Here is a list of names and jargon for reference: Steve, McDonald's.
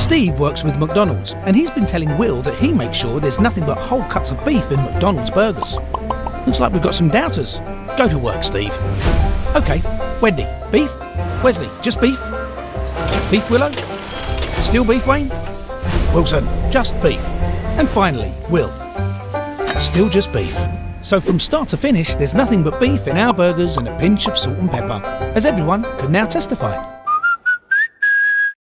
Steve works with McDonald's, and he's been telling Will that he makes sure there's nothing but whole cuts of beef in McDonald's burgers. Looks like we've got some doubters. Go to work, Steve. Okay, Wendy, beef. Wesley, just beef. Beef, Willow. Still beef, Wayne. Wilson, just beef. And finally, Will. Still just beef. So from start to finish, there's nothing but beef in our burgers and a pinch of salt and pepper, as everyone can now testify.